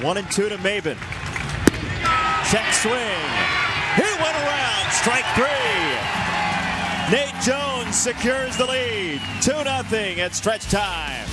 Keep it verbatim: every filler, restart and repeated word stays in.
One and two to Maybin. Check swing. He went around. Strike three. Nate Jones secures the lead. two nothing at stretch time.